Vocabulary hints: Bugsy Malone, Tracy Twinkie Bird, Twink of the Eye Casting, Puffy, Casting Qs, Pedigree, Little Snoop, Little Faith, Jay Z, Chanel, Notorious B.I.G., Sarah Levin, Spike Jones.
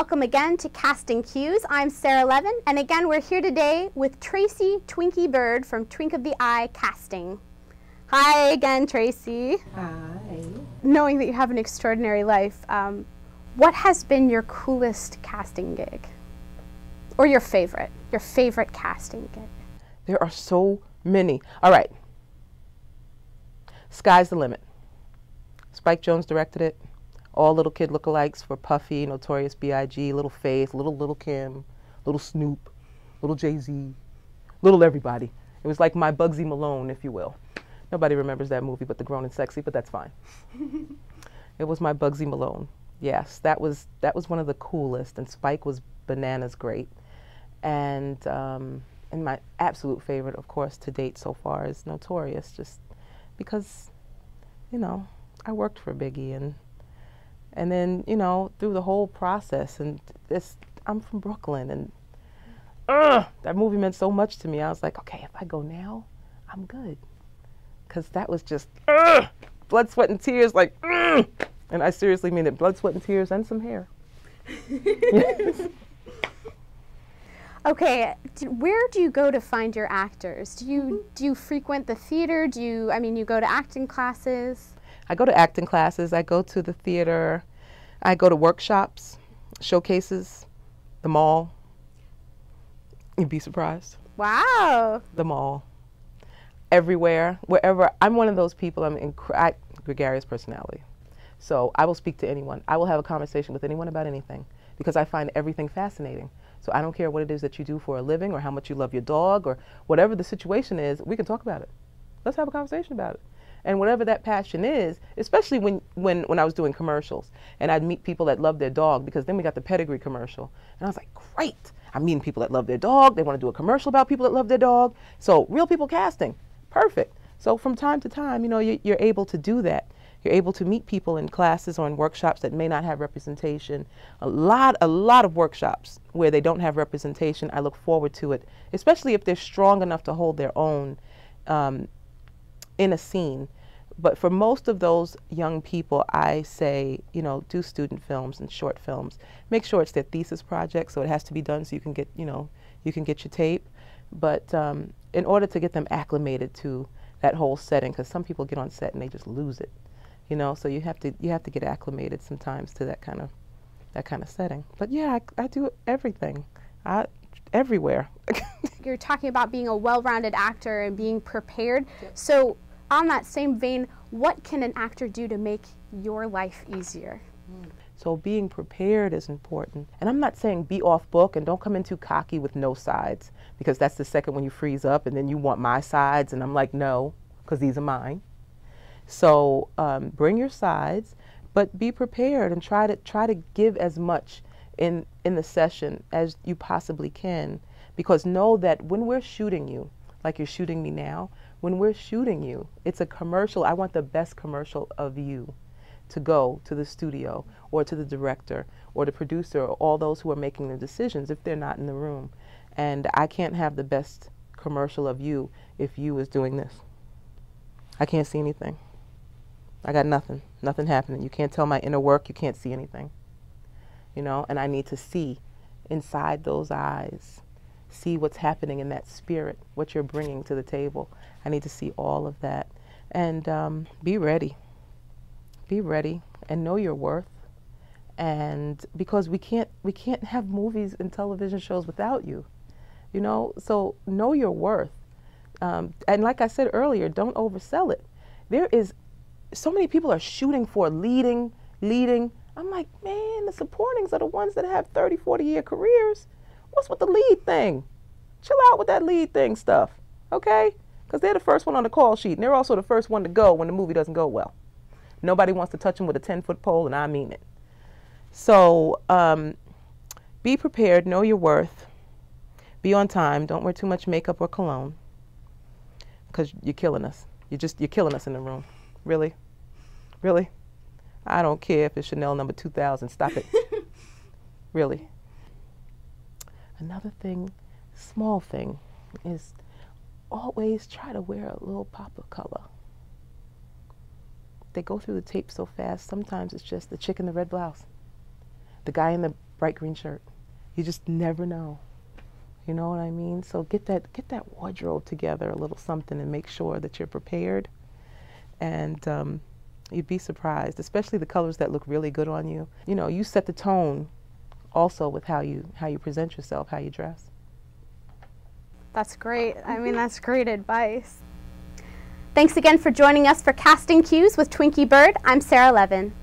Welcome again to Casting Qs. I'm Sarah Levin, and again we're here today with Tracy Twinkie Bird from Twink of the Eye Casting. Hi again, Tracy. Hi. Knowing that you have an extraordinary life, what has been your coolest casting gig? Or your favorite casting gig? There are so many. All right. Sky's the Limit. Spike Jones directed it. All little kid lookalikes for Puffy, Notorious B.I.G., Little Faith, Little Kim, Little Snoop, Little Jay Z, Little everybody. It was like my Bugsy Malone, if you will. Nobody remembers that movie but the grown and sexy, but that's fine. It was my Bugsy Malone. Yes, that was one of the coolest, and Spike was bananas great. And my absolute favorite, of course, to date so far is Notorious, just because, you know, I worked for Biggie and then, you know, through the whole process, and this, I'm from Brooklyn, and that movie meant so much to me. I was like, okay, if I go now, I'm good. Because that was just blood, sweat, and tears, like, and I seriously mean it, blood, sweat, and tears, and some hair. Yes. Okay, where do you go to find your actors? Do you frequent the theater? I mean, you go to acting classes? I go to acting classes, I go to the theater, I go to workshops, showcases, the mall. You'd be surprised. Wow. The mall. Everywhere, wherever. I'm one of those people, I'm gregarious personality. So I will speak to anyone. I will have a conversation with anyone about anything because I find everything fascinating. So I don't care what it is that you do for a living or how much you love your dog or whatever the situation is, we can talk about it. Let's have a conversation about it. And whatever that passion is, especially when I was doing commercials and I'd meet people that love their dog, because then we got the Pedigree commercial. And I was like, great, I'm meeting people that love their dog. They want to do a commercial about people that love their dog. So real people casting, perfect. So from time to time, you know, you're able to do that. You're able to meet people in classes or in workshops that may not have representation. A lot of workshops where they don't have representation, I look forward to it, especially if they're strong enough to hold their own in a scene. But for most of those young people, I say, you know, do student films and short films. Make sure it's their thesis project, so it has to be done so you can get, you know, you can get your tape. But in order to get them acclimated to that whole setting, because some people get on set and they just lose it, you know. So you have to get acclimated sometimes to that kind of setting. But yeah, I do everything. Everywhere. You're talking about being a well-rounded actor and being prepared. Yep. So on that same vein, what can an actor do to make your life easier? So being prepared is important. And I'm not saying be off book and don't come in too cocky with no sides, because that's the second when you freeze up and then you want my sides, and I'm like, no, because these are mine. So bring your sides, but be prepared and try to give as much in the session as you possibly can, because know that when we're shooting you, like you're shooting me now, when we're shooting you, it's a commercial. I want the best commercial of you to go to the studio or to the director or the producer or all those who are making the decisions if they're not in the room. And I can't have the best commercial of you if you is doing this. I can't see anything. I got nothing. Nothing happening. You can't tell my inner work. You can't see anything. You know, and I need to see inside those eyes, see what's happening in that spirit, what you're bringing to the table. I need to see all of that. And be ready. Be ready and know your worth. And because we can't have movies and television shows without you, you know, so know your worth. And like I said earlier, don't oversell it. There is, so many people are shooting for leading. I'm like, man, the supportings are the ones that have 30, 40-year careers. What's with the lead thing? Chill out with that lead thing stuff, okay? Because they're the first one on the call sheet, and they're also the first one to go when the movie doesn't go well. Nobody wants to touch them with a 10-foot pole, and I mean it. So be prepared, know your worth, be on time, don't wear too much makeup or cologne, because you're killing us. You're killing us in the room. Really? Really? I don't care if it's Chanel number 2000. Stop it. Really. Another thing, small thing, is always try to wear a little pop of color. They go through the tape so fast, sometimes it's just the chick in the red blouse, the guy in the bright green shirt. You just never know. You know what I mean? So get that wardrobe together, a little something, and make sure that you're prepared. And you'd be surprised, especially the colors that look really good on you. You know, you set the tone also with how you present yourself, how you dress. That's great. I mean, that's great advice. Thanks again for joining us for Casting Qs with Twinkie Bird. I'm Sarah Levin.